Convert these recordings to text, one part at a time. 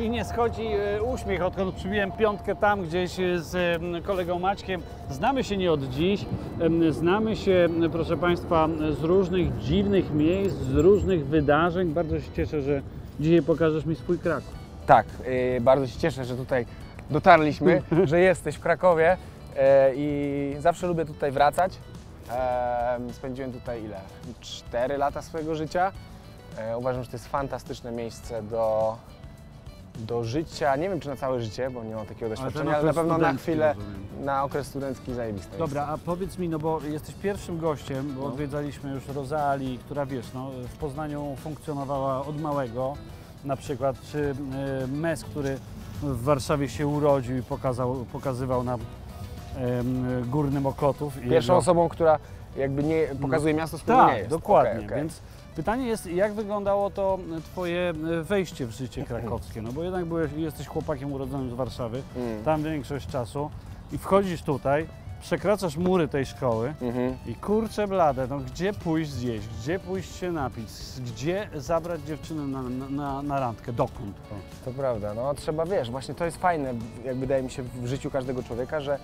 mi nie schodzi uśmiech, odkąd przybiłem piątkę tam gdzieś z kolegą Maćkiem. Znamy się nie od dziś, znamy się, proszę Państwa, z różnych dziwnych miejsc, z różnych wydarzeń. Bardzo się cieszę, że dzisiaj pokażesz mi swój Kraków. Tak, bardzo się cieszę, że tutaj dotarliśmy, że jesteś w Krakowie i zawsze lubię tutaj wracać. Spędziłem tutaj ile? 4 lata swojego życia. Uważam, że to jest fantastyczne miejsce do życia, nie wiem czy na całe życie, bo nie mam takiego doświadczenia, ale na pewno na chwilę, na okres studencki zajebiste. Dobra, a powiedz mi, no bo jesteś pierwszym gościem, bo odwiedzaliśmy już Rozali, która wiesz, no, w Poznaniu funkcjonowała od małego, na przykład, czy Mes, który w Warszawie się urodził i pokazywał nam Górny Mokotów. Pierwszą osobą, która jakby nie pokazuje miasto, z którego nie jest. Tak, dokładnie, więc pytanie jest, jak wyglądało to Twoje wejście w życie krakowskie, no bo jednak jesteś chłopakiem urodzonym z Warszawy, tam większość czasu i wchodzisz tutaj, przekraczasz mury tej szkoły i kurczę blade, no gdzie pójść zjeść, gdzie pójść się napić, gdzie zabrać dziewczynę na randkę, dokąd? To prawda, no trzeba, wiesz, właśnie to jest fajne, jak wydaje mi się w życiu każdego człowieka, że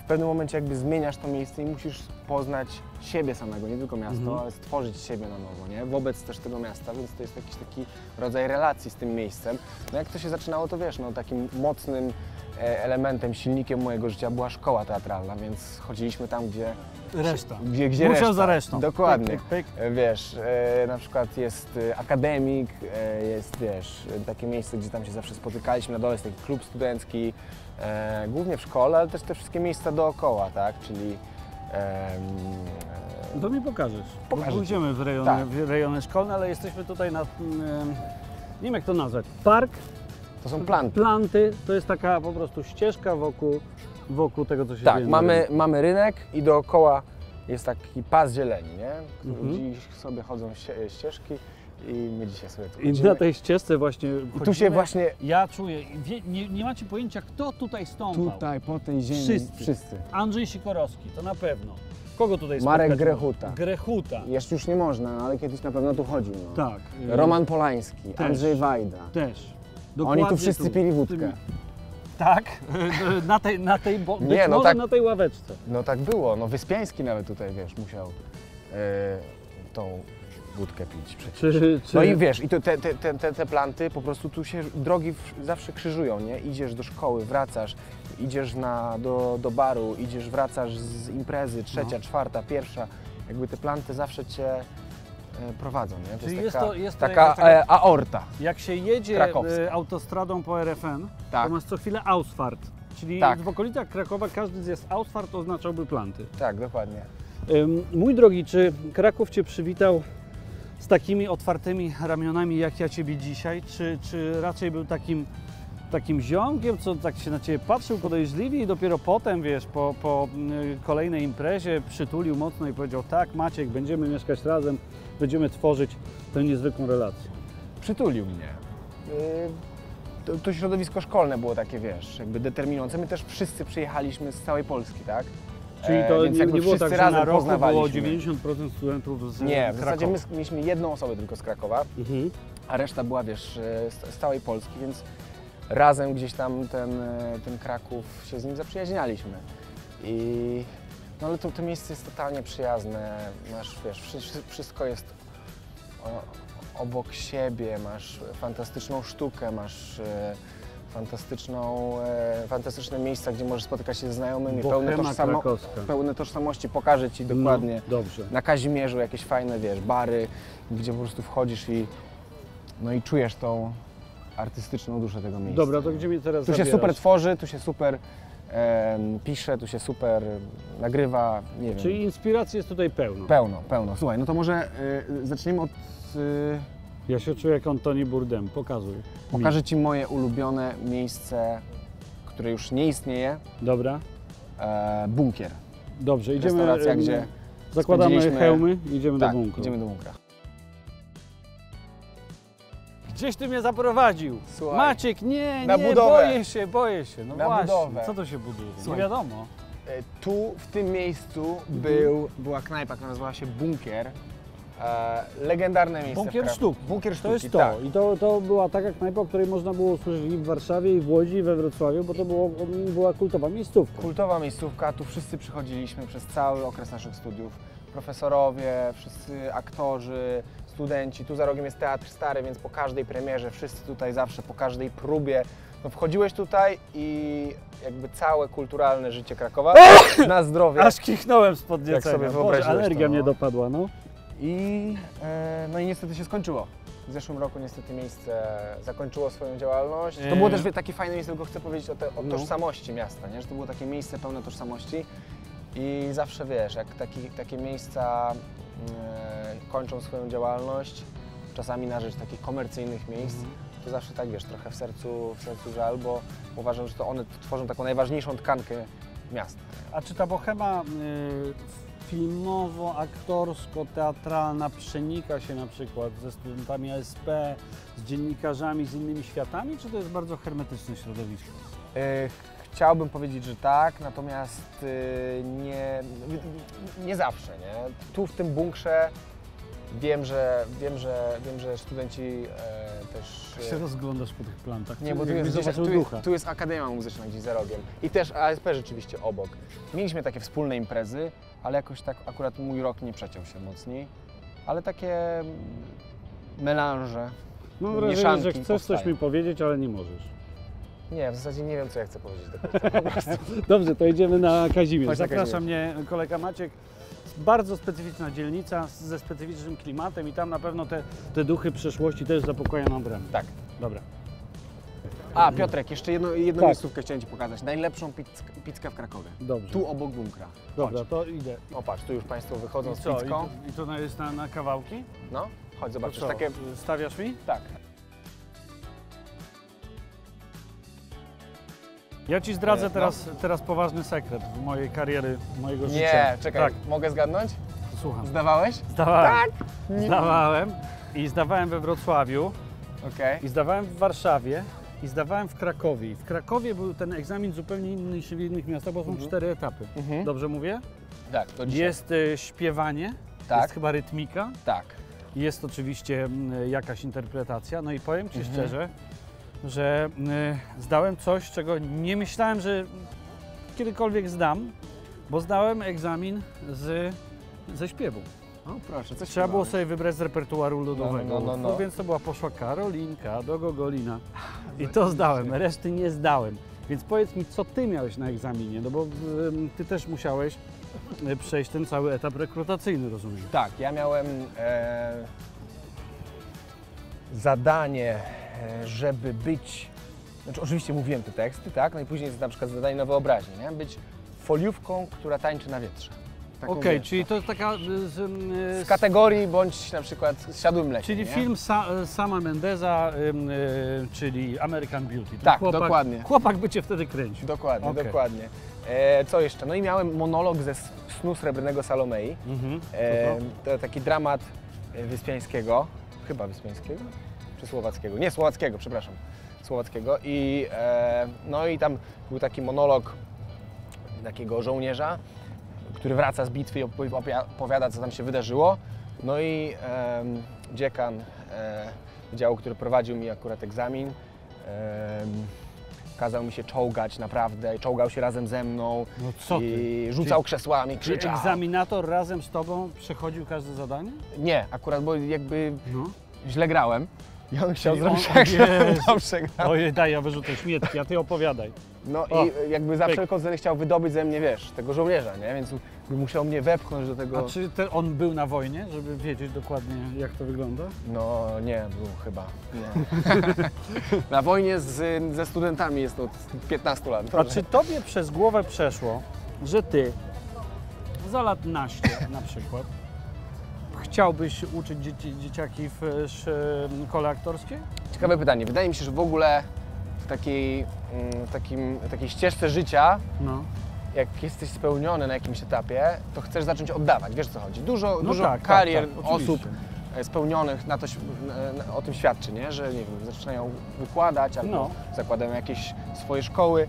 w pewnym momencie jakby zmieniasz to miejsce i musisz poznać siebie samego, nie tylko miasto, ale stworzyć siebie na nowo, nie? Wobec też tego miasta, więc to jest jakiś taki rodzaj relacji z tym miejscem. No jak to się zaczynało, to wiesz, no takim mocnym elementem, silnikiem mojego życia była szkoła teatralna, więc chodziliśmy tam, gdzie reszta. Gdzie musiał reszta. Za resztą. Dokładnie. Pyk, pyk, pyk. Wiesz, na przykład jest akademik, jest, wiesz, takie miejsce, gdzie tam się zawsze spotykaliśmy, na dole jest taki klub studencki, głównie w szkole, ale też te wszystkie miejsca dookoła, tak, czyli... to mi pokażesz. Pójdziemy w rejony szkolne, ale jesteśmy tutaj na... nie wiem jak to nazwać. Park. To są planty. Planty to jest taka po prostu ścieżka wokół tego, co się dzieje. Tak, mamy rynek i dookoła jest taki pas zieleni, nie? Dziś sobie chodzą ścieżki i my dzisiaj sobie tu chodzimy. I na tej ścieżce właśnie chodzimy. I tu się właśnie... Ja czuję, nie macie pojęcia, kto tutaj stąpał. Tutaj, po tej ziemi. Wszyscy. Andrzej Sikorowski, to na pewno. Kogo tutaj spotkać? Marek Grechuta. Jeszcze już nie można, ale kiedyś na pewno tu chodził. No. Tak. Roman Polański, też. Andrzej Wajda. Też. Dokładnie. Oni tu wszyscy pili wódkę. Tak? Nie, no tak, na tej ławeczce. No tak było. No Wyspiański nawet tutaj, wiesz, musiał tą wódkę pić przecież. No i wiesz, i te planty, po prostu tu się drogi zawsze krzyżują, nie? Idziesz do szkoły, wracasz, idziesz do baru, idziesz, wracasz z imprezy, trzecia, czwarta, pierwsza. Jakby te planty zawsze cię... prowadzą, nie? To jest taka aorta. Jak się jedzie autostradą po RFN, to masz co chwilę ausfart. Czyli w okolicach Krakowa każdy zjazd ausfart oznaczałby planty. Tak, dokładnie. Mój drogi, czy Kraków Cię przywitał z takimi otwartymi ramionami, jak ja Ciebie dzisiaj? Czy raczej był takim ziomkiem, co tak się na Ciebie patrzył podejrzliwie i dopiero potem, wiesz, po kolejnej imprezie przytulił mocno i powiedział: tak, Maciek, będziemy mieszkać razem, będziemy tworzyć tę niezwykłą relację? Przytulił mnie. To środowisko szkolne było takie, wiesz, jakby determinujące. My też wszyscy przyjechaliśmy z całej Polski, tak? Czyli to nie było tak, że na roku było 90% studentów z Krakowa. Nie, w zasadzie my mieliśmy jedną osobę tylko z Krakowa, a reszta była, wiesz, z całej Polski, więc razem gdzieś tam ten Kraków się z nim zaprzyjaźnialiśmy. No ale to miejsce jest totalnie przyjazne, masz, wiesz, wszystko jest obok siebie, masz fantastyczną sztukę, masz fantastyczne miejsca, gdzie możesz spotykać się ze znajomymi, pełne tożsamości, pokażę Ci dokładnie. No, dobrze. Na Kazimierzu jakieś fajne, wiesz, bary, gdzie po prostu wchodzisz i czujesz tą artystyczną duszę tego miejsca. Dobra, to gdzie mnie teraz zabierasz? Tu się super tworzy, tu się super... pisze, tu się super nagrywa, nie wiem. Czyli inspiracji jest tutaj pełno. Pełno. Słuchaj, no to może zaczniemy od... Ja się czuję jak Antoni Bourdain, pokażę Ci moje ulubione miejsce, które już nie istnieje. Dobra. Bunkier. Dobrze, idziemy... Restauracja, gdzie zakładamy hełmy i idziemy do bunkra. Idziemy do bunkra. Gdzieś Ty mnie zaprowadził. Słuchaj, Maciek, nie, boję się. No na właśnie, budowę. Co to się buduje? Słuchaj, nie wiadomo. Tu, w tym miejscu była knajpa, która nazywała się Bunkier Legendarne miejsce. Bunkier Sztuki. Bunkier Sztuki, to jest to. Tak. I to była taka knajpa, o której można było usłyszeć i w Warszawie, i w Łodzi, i we Wrocławiu, bo to była kultowa miejscówka. Kultowa miejscówka, tu wszyscy przychodziliśmy przez cały okres naszych studiów. Profesorowie, wszyscy aktorzy, studenci. Tu za rogiem jest Teatr Stary, więc po każdej premierze, wszyscy tutaj zawsze, po każdej próbie. No wchodziłeś tutaj i jakby całe kulturalne życie Krakowa na zdrowie. Aż kichnąłem spod dziecka. Jak sobie wyobraziłeś, alergia mnie dopadła, no. I niestety się skończyło. W zeszłym roku niestety miejsce zakończyło swoją działalność. To było też takie fajne miejsce, tylko chcę powiedzieć o tożsamości miasta, nie? Że to było takie miejsce pełne tożsamości i zawsze wiesz, jak takie miejsca kończą swoją działalność, czasami na rzecz takich komercyjnych miejsc, to zawsze tak wiesz, trochę w sercu żal, bo uważam, że to one tworzą taką najważniejszą tkankę miasta. A czy ta bohema filmowo-aktorsko-teatralna przenika się na przykład ze studentami ASP, z dziennikarzami, z innymi światami, czy to jest bardzo hermetyczne środowisko? Chciałbym powiedzieć, że tak, natomiast nie zawsze, nie? Tu w tym bunkrze wiem, że studenci też... Jak się rozglądasz po tych plantach? Nie, bo tu jest Akademia Muzyczna gdzieś za rogiem i też ASP rzeczywiście obok. Mieliśmy takie wspólne imprezy, ale jakoś tak akurat mój rok nie przeciął się mocniej, ale takie melanże, mieszanki powstają. Że chcesz coś mi powiedzieć, ale nie możesz. Nie, w zasadzie nie wiem, co ja chcę powiedzieć do końca. Dobrze, to idziemy na Kazimierz. Zaprasza mnie kolega Maciek. Bardzo specyficzna dzielnica ze specyficznym klimatem i tam na pewno te duchy przeszłości też zapokoją nam bramę. Tak. Dobra. A, Piotrek, jeszcze jedną miejscówkę chciałem ci pokazać. Najlepszą pizzkę w Krakowie. Dobrze. Tu obok bunkra. Dobra, to idę. Opatrz, tu już państwo wychodzą z pizzką. I to jest na kawałki? No, chodź, zobaczysz. Takie... Stawiasz mi? Tak. Ja ci zdradzę teraz poważny sekret mojej kariery, mojego życia. Nie, czekaj, tak. Mogę zgadnąć? Słucham. Zdawałeś? Zdawałem. Tak? Zdawałem. I zdawałem we Wrocławiu. Okay. I zdawałem w Warszawie. I zdawałem w Krakowie. W Krakowie był ten egzamin zupełnie inny niż w innych miastach, bo są 4 etapy. Dobrze mówię? Tak, to dzisiaj. Jest śpiewanie, jest chyba rytmika. Tak. Jest oczywiście jakaś interpretacja. No i powiem ci szczerze, że zdałem coś, czego nie myślałem, że kiedykolwiek zdam, bo zdałem egzamin ze śpiewu. O, proszę, coś trzeba było sobie wybrać z repertuaru ludowego, No, więc to była poszła Karolinka do Gogolina i to zdałem, reszty nie zdałem. Więc powiedz mi, co ty miałeś na egzaminie, no bo ty też musiałeś przejść ten cały etap rekrutacyjny, rozumiem? Tak, ja miałem zadanie, żeby być, znaczy oczywiście mówiłem te teksty, tak, no i później jest na przykład zadanie na wyobraźnię, nie? Być foliówką, która tańczy na wietrze. Okej, czyli to taka... Z kategorii bądź na przykład z siadłym mlekiem. Czyli nie? Film Sama Mendesa, czyli American Beauty. To tak, chłopak, dokładnie. Chłopak by cię wtedy kręcił. Dokładnie, dokładnie. Co jeszcze? No i miałem monolog ze Snu Srebrnego Salomei. To taki dramat Wyspiańskiego, chyba Wyspiańskiego? Czy Słowackiego? Nie, Słowackiego, przepraszam. Słowackiego. No i tam był taki monolog takiego żołnierza, który wraca z bitwy i opowiada, co tam się wydarzyło. No i dziekan wydziału, który prowadził mi akurat egzamin, kazał mi się czołgać naprawdę, czołgał się razem ze mną i rzucał krzesłami, krzyczał. Czy egzaminator razem z tobą przechodził każde zadanie? Nie, akurat, bo jakby źle grałem. I on chciał zrobić tak, Ojej, daj, ja wyrzucę śmietki, a ty opowiadaj. I jakby za wszelką cenę chciał wydobyć ze mnie, wiesz, tego żołnierza, nie? Więc musiał mnie wepchnąć do tego... A czy on był na wojnie, żeby wiedzieć dokładnie, jak to wygląda? No nie, był chyba. Nie. Na wojnie ze studentami jest od 15 lat. A czy tobie przez głowę przeszło, że ty za lat naście na przykład chciałbyś uczyć dzieciaki w szkole aktorskiej? Ciekawe pytanie. Wydaje mi się, że w ogóle w takiej ścieżce życia, jak jesteś spełniony na jakimś etapie, to chcesz zacząć oddawać. Wiesz, o co chodzi? Dużo karier osób spełnionych o tym świadczy, nie? Że nie wiem, zaczynają wykładać albo zakładają jakieś swoje szkoły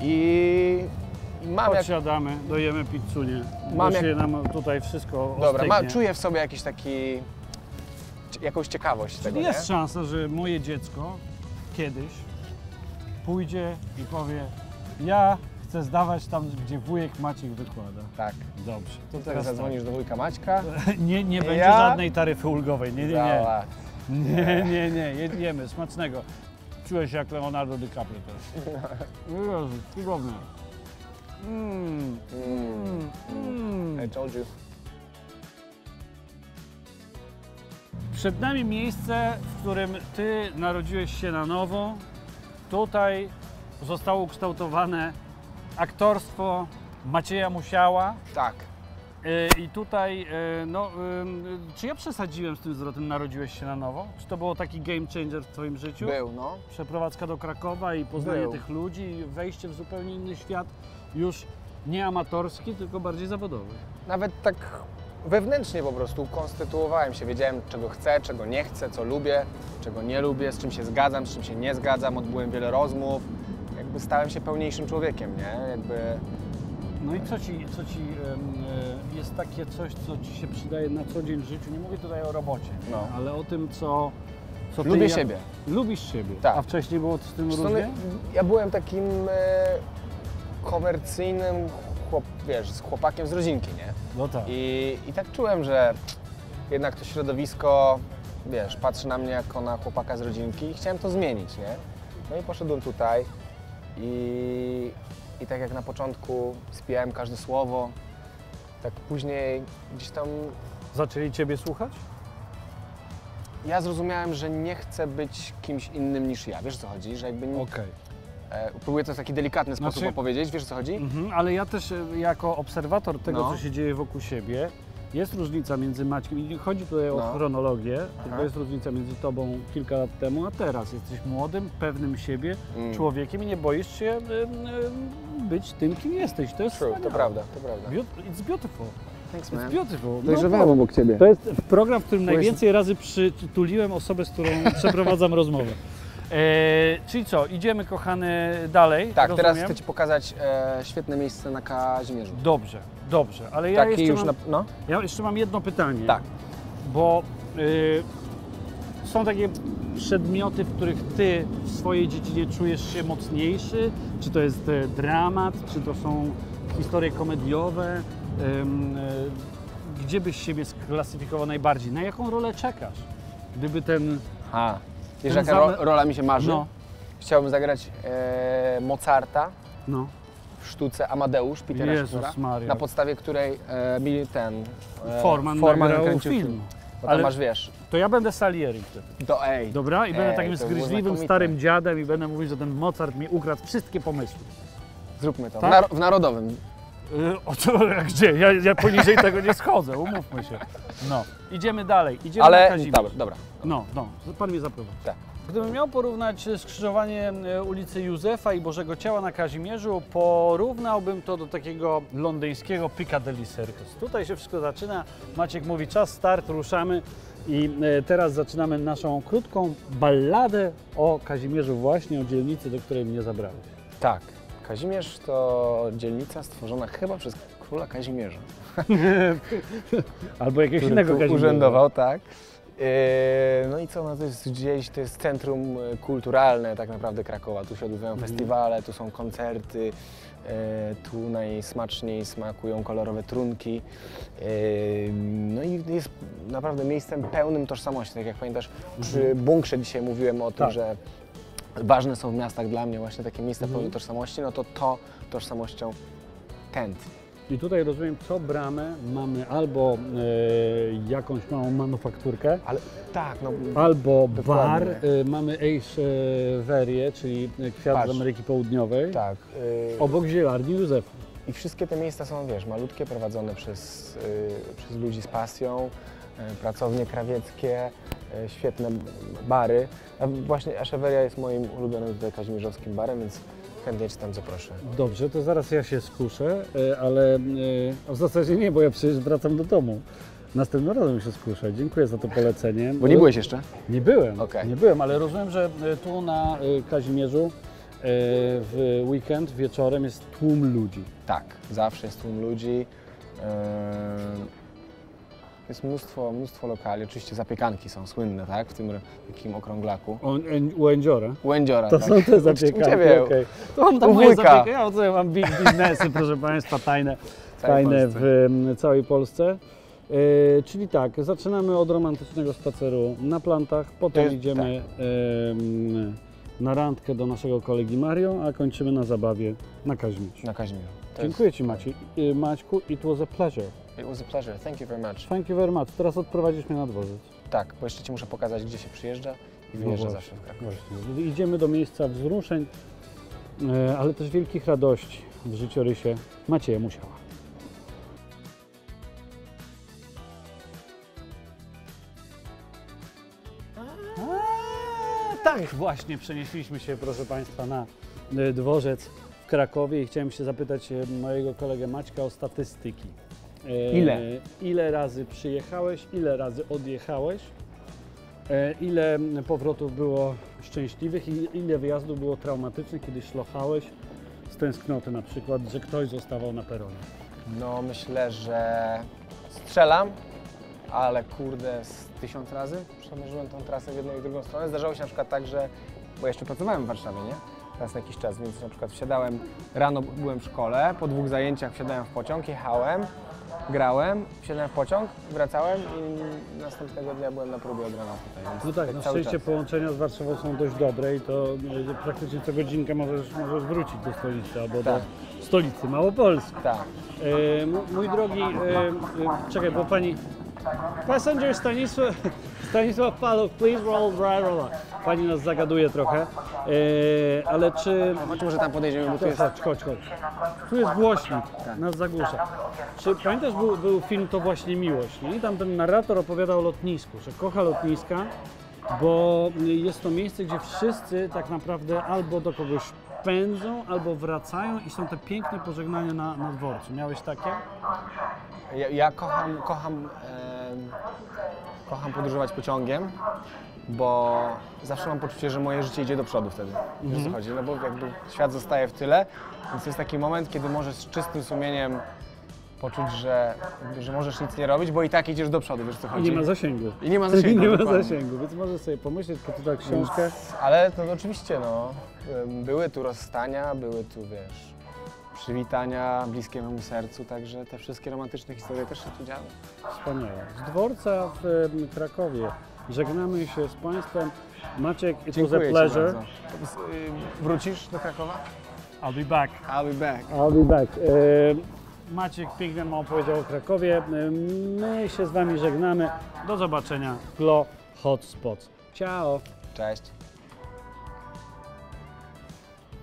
i Podsiadamy, dojemy pizzunię. Nam tutaj wszystko ostygnie. Dobra, czuję w sobie jakiś taki... jakąś ciekawość tego, jest szansa, że moje dziecko kiedyś pójdzie i powie: ja chcę zdawać tam, gdzie wujek Maciek wykłada. Tak. Dobrze. To teraz zadzwonisz do wujka Maćka. nie będzie żadnej taryfy ulgowej. Nie. Jedziemy. Smacznego. Czułeś jak Leonardo DiCaprio też. Jezu, cudowne. I told you. Przed nami miejsce, w którym ty narodziłeś się na nowo. Tutaj zostało ukształtowane aktorstwo Macieja Musiała. Tak. I tutaj, czy ja przesadziłem z tym zwrotem narodziłeś się na nowo? Czy to było taki game changer w twoim życiu? Był, no. Przeprowadzka do Krakowa i poznanie tych ludzi, wejście w zupełnie inny świat, już nie amatorski, tylko bardziej zawodowy. Nawet tak wewnętrznie po prostu konstytuowałem się, wiedziałem czego chcę, czego nie chcę, co lubię, czego nie lubię, z czym się zgadzam, z czym się nie zgadzam, odbyłem wiele rozmów, jakby stałem się pełniejszym człowiekiem, nie? Jakby... No i co ci jest takie coś, co ci się przydaje na co dzień w życiu? Nie mówię tutaj o robocie, ale o tym, co ty... Lubię siebie. Lubisz siebie? Tak. A wcześniej było z tym różnie? Ja byłem takim komercyjnym, wiesz, z chłopakiem z rodzinki, nie? No tak. I tak czułem, że jednak to środowisko, wiesz, patrzy na mnie jako na chłopaka z rodzinki i chciałem to zmienić, nie? No i poszedłem tutaj i tak jak na początku spijałem każde słowo, tak później gdzieś tam... Zaczęli ciebie słuchać? Ja zrozumiałem, że nie chcę być kimś innym niż ja, wiesz o co chodzi, że jakby... Okej. Próbuję to w taki delikatny sposób opowiedzieć, wiesz o co chodzi? Ale ja też jako obserwator tego, co się dzieje wokół siebie, jest różnica między Maćkiem, i nie chodzi tutaj o chronologię, tylko jest różnica między tobą kilka lat temu, a teraz. Jesteś młodym, pewnym siebie człowiekiem i nie boisz się być tym, kim jesteś. To jest to prawda, to prawda. It's beautiful. Thanks, man. It's beautiful. Dojrzewałem obok ciebie. To jest program, w którym najwięcej razy przytuliłem osobę, z którą przeprowadzam rozmowę. Czyli co, idziemy kochany dalej? Tak, rozumiem. Teraz chcę ci pokazać świetne miejsce na Kazimierzu. Dobrze, dobrze, ale ja jeszcze, ja jeszcze mam jedno pytanie. Tak. Bo są takie przedmioty, w których ty w swojej dziedzinie czujesz się mocniejszy? Czy to jest dramat, czy to są historie komediowe? Gdzie byś siebie sklasyfikował najbardziej? Na jaką rolę czekasz? Gdyby ten... Wiesz, jaka rola mi się marzy? Chciałbym zagrać Mozarta w sztuce Amadeusz, Petera Shaffera, na podstawie której mi ten Forman nakręcił film. Bo ale masz, wiesz... To ja będę Salieri wtedy. Dobra? I będę takim zgryźliwym starym dziadem i będę mówić, że ten Mozart mi ukradł wszystkie pomysły. Zróbmy to. Tak? W Narodowym. Gdzie? Ja poniżej tego nie schodzę, umówmy się. Idziemy dalej, idziemy na Kazimierz. Dobra. Pan mnie zaprowadzi. Tak. Gdybym miał porównać skrzyżowanie ulicy Józefa i Bożego Ciała na Kazimierzu, porównałbym to do takiego londyńskiego Piccadilly Circus. Tutaj się wszystko zaczyna, Maciek mówi czas, start, ruszamy i teraz zaczynamy naszą krótką balladę o Kazimierzu, właśnie o dzielnicy, do której mnie zabrali. Tak. Kazimierz to dzielnica stworzona chyba przez króla Kazimierza. Albo jakiegoś innego Kazimierza. Urzędował, tak. No i co, no to jest gdzieś, to jest centrum kulturalne tak naprawdę Krakowa. Tu się odbywają festiwale, tu są koncerty, tu najsmaczniej smakują kolorowe trunki. No i jest naprawdę miejscem pełnym tożsamości. Tak jak pamiętasz, przy bunkrze dzisiaj mówiłem o tym, że ważne są w miastach dla mnie właśnie takie miejsca pełne tożsamości, no to tożsamością tętni. I tutaj rozumiem, co bramę mamy albo jakąś małą manufakturkę, albo bar, mamy Ace Verie, czyli kwiat z Ameryki Południowej, obok zielarni Józefa. I wszystkie te miejsca są, wiesz, malutkie, prowadzone przez ludzi z pasją, pracownie krawieckie, świetne bary. A właśnie Aszaweria jest moim ulubionym tutaj kazimierzowskim barem, więc chętnie cię tam zaproszę. Dobrze, to zaraz ja się skuszę, ale w zasadzie nie, bo ja przecież wracam do domu. Następnym razem się skuszę. Dziękuję za to polecenie. Bo nie byłeś jeszcze? Nie byłem, ale rozumiem, że tu na Kazimierzu w weekend wieczorem jest tłum ludzi. Tak, zawsze jest tłum ludzi. Jest mnóstwo lokali, oczywiście zapiekanki są słynne, tak? W tym takim okrąglaku. U Endziora? U Endziora, to tak. Są te zapiekanki, okej. Okay. To mam tam moje zapiekanki, ja co ja mam big biznesy, proszę Państwa, tajne w całej Polsce. Czyli tak, zaczynamy od romantycznego spaceru na Plantach, potem idziemy na randkę do naszego kolegi Mario, a kończymy na zabawie na Kazimierzu. Na Kazimierzu. Dziękuję Ci, Maćku, it was a pleasure. It was a pleasure. Thank you very much. Thank you very much. Teraz odprowadzisz mnie na dworzec. Tak, bo jeszcze Ci muszę pokazać, gdzie się przyjeżdża i wyjeżdża zawsze w Krakowie. Właśnie. Idziemy do miejsca wzruszeń, ale też wielkich radości w życiorysie Macieja Musiała. Tak właśnie przenieśliśmy się, proszę Państwa, na dworzec w Krakowie i chciałem się zapytać mojego kolegę Maćka o statystyki. Ile razy przyjechałeś, ile razy odjechałeś, ile powrotów było szczęśliwych i ile wyjazdów było traumatycznych, kiedy szlochałeś z tęsknoty na przykład, że ktoś zostawał na peronie? No myślę, że strzelam, ale kurde z 1000 razy przemierzyłem tą trasę w jedną i drugą stronę. Zdarzało się na przykład tak, że, bo jeszcze pracowałem w Warszawie, nie? Teraz na jakiś czas, więc na przykład wsiadałem, rano byłem w szkole, po 2 zajęciach wsiadałem w pociąg, jechałem, grałem, wsiadłem w pociąg, wracałem i następnego dnia byłem na próbie od rana tutaj. No tak, na szczęście połączenia z Warszawą są dość dobre i to praktycznie co godzinkę możesz wrócić do stolicy albo do stolicy Małopolski. Tak. Mój drogi, czekaj, bo pani... Passenger Stanisław Paluch, please roll. Pani nas zagaduje trochę, ale czy... Może tam podejdziemy, bo tu jest... Chodź. Tu jest głośnik, nas zagłusza. Czy pamiętasz, był film To właśnie miłość, nie? I tam ten narrator opowiadał o lotnisku, że kocha lotniska, bo jest to miejsce, gdzie wszyscy tak naprawdę albo do kogoś pędzą, albo wracają i są te piękne pożegnania na dworcu. Miałeś takie? Ja kocham podróżować pociągiem, bo zawsze mam poczucie, że moje życie idzie do przodu wtedy. Wiesz, co chodzi? No bo jakby świat zostaje w tyle, więc jest taki moment, kiedy możesz z czystym sumieniem poczuć, że możesz nic nie robić, bo i tak idziesz do przodu, wiesz co chodzi. I nie ma zasięgu. I nie ma zasięgu, więc możesz sobie pomyśleć, poczytać książkę. Więc, ale to no, oczywiście, no, były tu rozstania, były tu, wiesz, przywitania bliskiemu sercu, także te wszystkie romantyczne historie też się tu działy. Wspaniale. Z dworca w Krakowie żegnamy się z Państwem. Maciek, it was a pleasure. Wrócisz do Krakowa? I'll be back. Maciek pięknie nam opowiedział o Krakowie. My się z Wami żegnamy. Do zobaczenia w GLO Hotspots. Ciao. Cześć.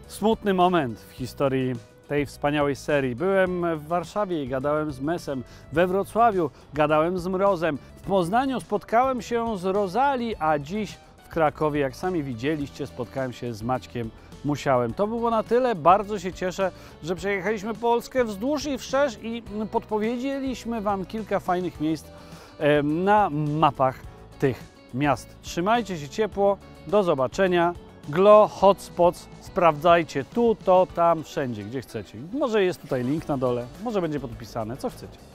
Smutny moment w historii tej wspaniałej serii. Byłem w Warszawie i gadałem z Mesem. We Wrocławiu gadałem z Mrozem. W Poznaniu spotkałem się z Rozali, a dziś w Krakowie, jak sami widzieliście, spotkałem się z Maćkiem Musiałem. To było na tyle. Bardzo się cieszę, że przejechaliśmy Polskę wzdłuż i wszerz i podpowiedzieliśmy Wam kilka fajnych miejsc na mapach tych miast. Trzymajcie się ciepło. Do zobaczenia. GLO Hotspots. Sprawdzajcie tu, to, tam, wszędzie, gdzie chcecie. Może jest tutaj link na dole, może będzie podpisane, co chcecie.